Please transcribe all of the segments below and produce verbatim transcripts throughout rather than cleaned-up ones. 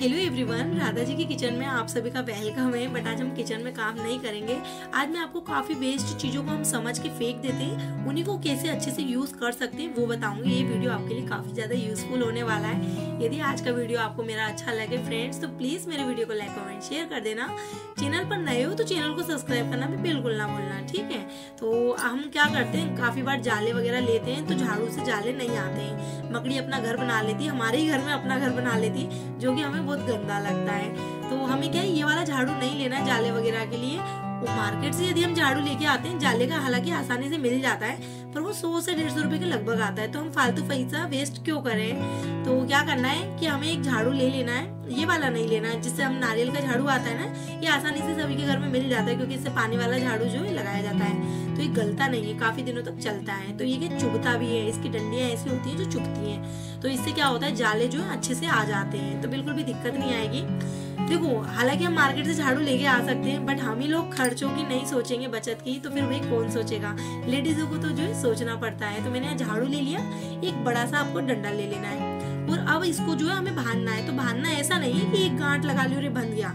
Hello everyone, Radha ji की kitchen में आप सभी का वेलकम है। बट आज हम किचन में काम नहीं करेंगे। आज मैं आपको काफ़ी वेस्ट चीज़ों को हम समझ के फेंक देते हैं, उन्हीं को कैसे अच्छे से यूज़ कर सकते हैं वो बताऊंगी। ये वीडियो आपके लिए काफ़ी ज़्यादा यूज़फुल होने वाला है। यदि आज का वीडियो आपको मेरा अच्छा लगे फ्रेंड्स, तो प्लीज़ मेरे वीडियो को लाइक कमेंट शेयर कर देना। चैनल पर नए हो तो चैनल को सब्सक्राइब करना भी बिल्कुल ना भूलना, ठीक है। तो हम क्या करते हैं, काफ़ी बार जाले वगैरह लेते हैं तो झाड़ू से जाले नहीं आते हैं। मकड़ी अपना घर बना लेती है, हमारे ही घर में अपना घर बना लेती है, जो कि हमें बहुत गंदा लगता है। तो हमें क्या है, ये वाला झाड़ू नहीं लेना जाले वगैरह के लिए। वो मार्केट से यदि हम झाड़ू लेके आते हैं, जाले का हालांकि आसानी से मिल जाता है, पर वो सौ से डेढ़ सौ रुपए के लगभग आता है। तो हम फालतू पैसा वेस्ट क्यों करें। तो क्या करना है कि हमें एक झाड़ू ले लेना है, ये वाला नहीं लेना है जिससे हम नारियल का झाड़ू आता है ना, ये आसानी से सभी के घर में मिल जाता है, क्योंकि इससे पानी वाला झाड़ू जो है लगाया जाता है, तो ये गलता नहीं है, काफी दिनों तक चलता है। तो ये क्या चुभता भी है, इसकी डंडियाँ ऐसी होती है जो चुभती है। तो इससे क्या होता है, जाले जो है अच्छे से आ जाते हैं, तो बिल्कुल भी दिक्कत नहीं आएगी। देखो, हालांकि हम मार्केट से झाड़ू लेके आ सकते हैं, बट हम ही लोग खर्चों की नहीं सोचेंगे, बचत की, तो फिर भाई कौन सोचेगा। लेडीजों को तो जो है सोचना पड़ता है। तो मैंने झाड़ू ले लिया, एक बड़ा सा आपको डंडा ले लेना है, और अब इसको जो है हमें बांधना है। तो बांधना ऐसा नहीं है कि एक गांठ लगा ली और बंध गया,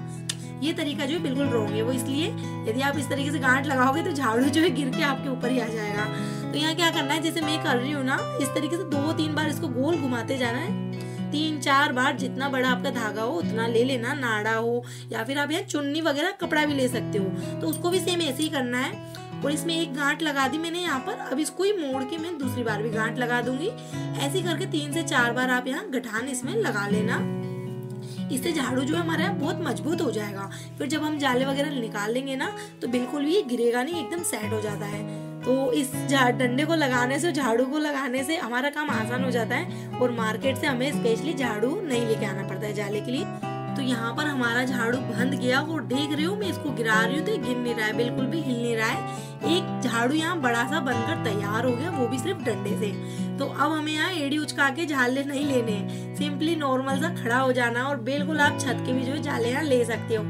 ये तरीका जो है बिल्कुल रॉन्ग है। वो इसलिए, यदि आप इस तरीके से गांठ लगाओगे तो झाड़ू जो है गिर के आपके ऊपर ही आ जाएगा। तो यहाँ क्या करना है, जैसे मैं कर रही हूँ ना, इस तरीके से दो तीन बार इसको गोल घुमाते जाना है, तीन चार बार। जितना बड़ा आपका धागा हो उतना ले लेना, नाड़ा हो या फिर आप यहाँ चुन्नी वगैरह कपड़ा भी ले सकते हो, तो उसको भी सेम ऐसे ही करना है। और इसमें एक गांठ लगा दी मैंने यहाँ पर, अब इसको ही मोड़ के मैं दूसरी बार भी गांठ लगा दूंगी। ऐसे करके तीन से चार बार आप यहाँ गठान इसमें लगा लेना, इससे झाड़ू जो है हमारा बहुत मजबूत हो जाएगा। फिर जब हम जाले वगैरह निकाल लेंगे ना, तो बिल्कुल भी गिरेगा नहीं, एकदम सेट हो जाता है। तो इस डंडे को लगाने से, झाड़ू को लगाने से हमारा काम आसान हो जाता है, और मार्केट से हमें स्पेशली झाड़ू नहीं लेके आना पड़ता है जाले के लिए। तो यहाँ पर हमारा झाड़ू बंद गया, और देख रहे हो मैं इसको गिरा रही हूँ तो गिर नहीं रहा है, बिल्कुल भी हिल नहीं रहा है। एक झाड़ू यहाँ बड़ा सा बनकर तैयार हो गया, वो भी सिर्फ डंडे से। तो अब हमें यहाँ एड़ी उचका के झाले नहीं लेने, सिंपली नॉर्मल सा खड़ा हो जाना, और बिल्कुल आप छत के भी जो जाले यहाँ ले सकते हो,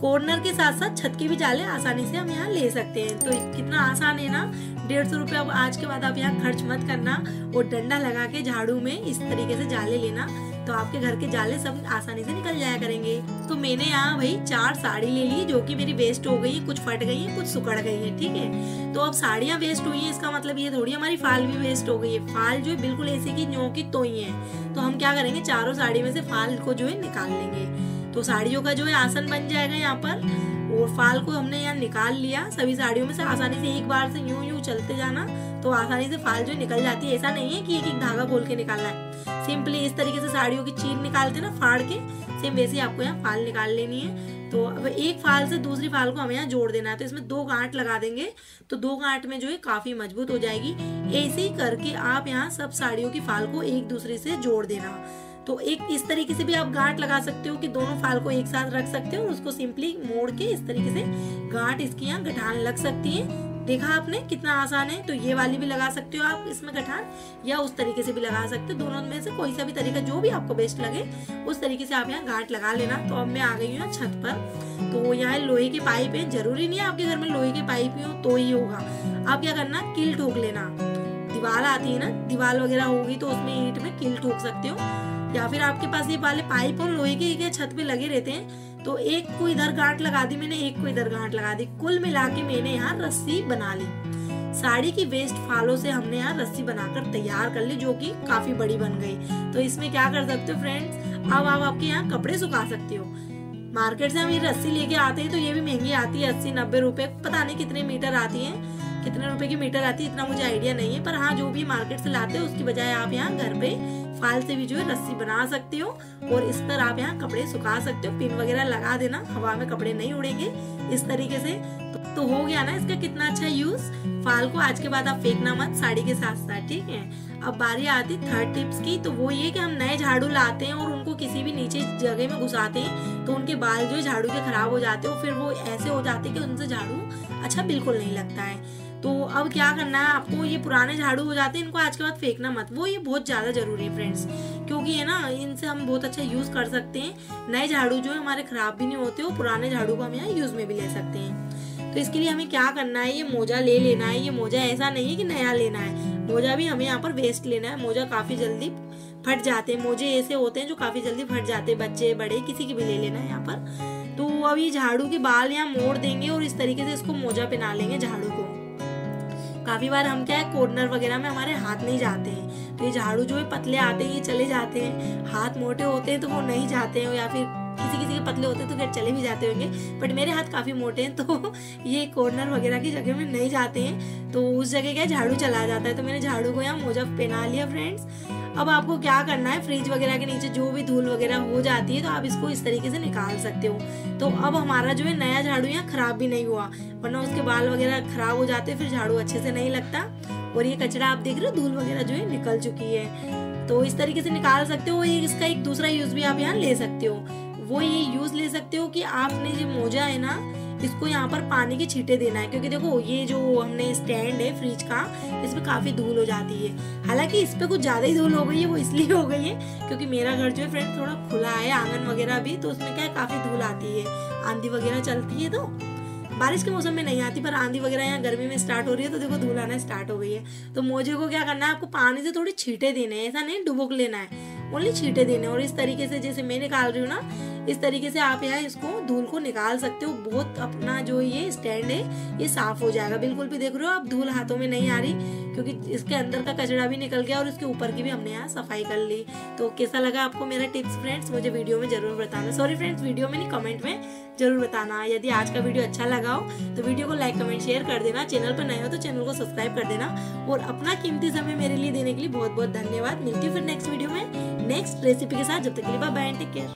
कॉर्नर के साथ साथ छत के भी जाले आसानी से हम यहाँ ले सकते हैं। तो कितना आसान है ना, डेढ़ सौ रुपये अब आज के बाद आप यहाँ खर्च मत करना, और डंडा लगा के झाड़ू में इस तरीके से जाले लेना, तो आपके घर के जाले सब आसानी से निकल जाया करेंगे। तो मैंने यहाँ भाई चार साड़ी ले ली, जो कि मेरी वेस्ट हो गई है, कुछ फट गई है, कुछ सुकड़ गई है, ठीक है। तो अब साड़ियाँ वेस्ट हुई हैं, इसका मतलब ये थोड़ी हमारी फाल भी वेस्ट हो गई है। फाल जो है बिल्कुल ऐसे की न्यों की तोई है, तो हम क्या करेंगे, चारों साड़ी में से फाल को जो है निकाल लेंगे। तो साड़ियों का जो है आसन बन जाएगा यहाँ पर, और फाल को हमने यहाँ निकाल लिया। सभी साड़ियों में से आसानी से एक बार से यूं यूं चलते जाना, तो आसानी से फाल जो निकल जाती है। ऐसा नहीं है कि एक एक धागा खोल के निकालना है, सिंपली इस तरीके से साड़ियों की चीर निकालते ना फाड़ के, सेम वैसे ही आपको यहाँ फाल निकाल लेनी है। तो अब एक फाल से दूसरी फाल को हमें यहाँ जोड़ देना है, तो इसमें दो गांठ लगा देंगे, तो दो गांठ में जो है काफी मजबूत हो जाएगी। ऐसे ही करके आप यहाँ सब साड़ियों की फाल को एक दूसरे से जोड़ देना। तो एक इस तरीके से भी आप गांठ लगा सकते हो कि दोनों फाल को एक साथ रख सकते हो, और उसको सिंपली मोड़ के इस तरीके से गांठ इसकी यहाँ गठान लग सकती है। देखा आपने कितना आसान है। तो ये वाली भी लगा सकते हो आप इसमें गठान, या उस तरीके से भी लगा सकते हो। दोनों में से कोई सा भी तरीका जो भी आपको बेस्ट लगे, उस तरीके से आप यहाँ गांठ लगा लेना। तो अब मैं आ गई हूँ छत पर, तो यहाँ लोहे के पाइप है। जरूरी नहीं है आपके घर में लोहे के पाइप हो तो ही होगा। आप क्या करना, कील ठोक लेना, दीवार आती है ना, दीवार वगैरह होगी तो उसमें ईंट में कील ठोक सकते हो, या फिर आपके पास ये वाले पाइप और लोहे के छत पे लगे रहते हैं। तो एक को इधर गांठ लगा दी मैंने, एक को इधर गांठ लगा दी, कुल मिला के मैंने यहाँ रस्सी बना ली। साड़ी की वेस्ट फालों से हमने यहाँ रस्सी बनाकर तैयार कर ली, जो कि काफी बड़ी बन गई। तो इसमें क्या कर सकते हो फ्रेंड्स, अब आप आपके यहाँ कपड़े सुखा सकते हो। मार्केट से हम ये रस्सी लेके आते हैं, तो ये भी महंगी आती है, अस्सी नब्बे रुपए, पता नहीं कितने मीटर आती है, कितने रुपए की मीटर आती है, इतना मुझे आइडिया नहीं है। पर हाँ, जो भी मार्केट से लाते हो उसकी बजाय आप यहाँ घर पे फाल से भी जो है रस्सी बना सकते हो, और इस पर आप यहाँ कपड़े सुखा सकते हो। पिन वगैरह लगा देना, हवा में कपड़े नहीं उड़ेंगे। इस तरीके से तो, तो हो गया ना इसका कितना अच्छा यूज। फाल को आज के बाद आप फेंकना मत, साड़ी के साथ साथ, ठीक है। अब बारी आती थर्ड टिप्स की, तो वो ये कि हम नए झाड़ू लाते हैं और उनको किसी भी नीचे जगह में घुसाते हैं, तो उनके बाल जो है झाड़ू के खराब हो जाते हैं, फिर वो ऐसे हो जाते हैं कि उनसे झाड़ू अच्छा बिल्कुल नहीं लगता है। तो अब क्या करना है आपको, ये पुराने झाड़ू हो जाते हैं, इनको आज के बाद फेंकना मत, वो ये बहुत ज़्यादा ज़रूरी है फ्रेंड्स, क्योंकि है ना, इनसे हम बहुत अच्छा यूज़ कर सकते हैं। नए झाड़ू जो है हमारे ख़राब भी नहीं होते, और पुराने झाड़ू को हम यहाँ यूज़ में भी ले सकते हैं। तो इसके लिए हमें क्या करना है, ये मोजा ले लेना है। ये मोजा ऐसा नहीं है कि नया लेना है, मोजा भी हमें यहाँ पर वेस्ट लेना है। मोजा काफ़ी जल्दी फट जाते हैं, मोजे ऐसे होते हैं जो काफी जल्दी फट जाते हैं, बच्चे बड़े किसी की भी ले लेना यहाँ पर। तो अब ये झाड़ू के बाल यहाँ मोड़ देंगे और इस तरीके से इसको मोजा पहना लेंगे झाड़ू को। काफी बार हम क्या है कॉर्नर वगैरह में हमारे हाथ नहीं जाते हैं, तो ये झाड़ू जो है पतले आते हैं ये चले जाते हैं, हाथ मोटे होते हैं तो वो नहीं जाते हैं, या फिर किसी किसी के पतले होते हैं तो फिर चले भी जाते होंगे, बट मेरे हाथ काफी मोटे हैं तो ये कॉर्नर वगैरह की जगह में नहीं जाते हैं, तो उस जगह क्या झाड़ू चला जाता है। तो मैंने झाड़ू को यहाँ मोजा पहना लिया फ्रेंड्स। अब आपको क्या करना है, फ्रिज वगैरह के नीचे जो भी धूल वगैरह हो जाती है तो आप इसको इस तरीके से निकाल सकते हो। तो अब हमारा जो है नया झाड़ू यहाँ खराब भी नहीं हुआ, वरना उसके बाल वगैरह खराब हो जाते फिर झाड़ू अच्छे से नहीं लगता। और ये कचरा आप देख रहे हो धूल वगैरह जो है निकल चुकी है, तो इस तरीके से निकाल सकते हो। ये इसका एक दूसरा यूज भी आप यहाँ ले सकते हो, वो ये यूज ले सकते हो कि आपने जो मोजा है ना इसको यहाँ पर पानी के छींटे देना है, क्योंकि देखो ये जो हमने स्टैंड है फ्रिज का इसमें काफी धूल हो जाती है। हालांकि इस पे कुछ ज्यादा ही धूल हो गई है, वो इसलिए हो गई है क्योंकि मेरा घर जो है फ्रेंड थोड़ा खुला है, आंगन वगैरह भी, तो उसमें क्या है काफी धूल आती है, आंधी वगैरह चलती है, तो बारिश के मौसम में नहीं आती पर आंधी वगैरह यहाँ गर्मी में स्टार्ट हो रही है तो देखो धूल आना स्टार्ट हो गई है। तो मोजे को क्या करना है, आपको पानी से थोड़ी छींटे देने हैं, ऐसा नहीं डुबो लेना है, ओनली छींटे देने। और इस तरीके से जैसे मैं निकाल रही हूँ ना इस तरीके से आप यहाँ इसको धूल को निकाल सकते हो। बहुत अपना जो ये स्टैंड है ये साफ हो जाएगा, बिल्कुल भी देख रहे हो आप धूल हाथों में नहीं आ रही, क्योंकि इसके अंदर का कचरा भी निकल गया और इसके ऊपर की भी हमने यहाँ सफाई कर ली। तो कैसा लगा आपको मेरा टिप्स फ्रेंड्स, मुझे वीडियो में जरूर बताना, सॉरी फ्रेंड्स वीडियो में नहीं कमेंट में जरूर बताना। यदि आज का वीडियो अच्छा लगा हो तो वीडियो को लाइक कमेंट शेयर कर देना, चैनल पर नए हो तो चैनल को सब्सक्राइब कर देना, और अपना कीमती समय मेरे लिए देने के लिए बहुत बहुत धन्यवाद। मिलती हूँ फिर नेक्स्ट वीडियो में नेक्स्ट रेसिपी के साथ, जब तक के लिए बाय बाय, टेक केयर।